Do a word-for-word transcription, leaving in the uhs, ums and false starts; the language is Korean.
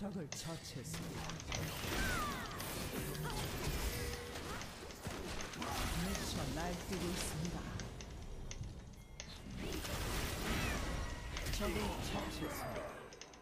적을 처치했습니다. 미쳐 날뛰고 있습니다. 적을 처치했습니다.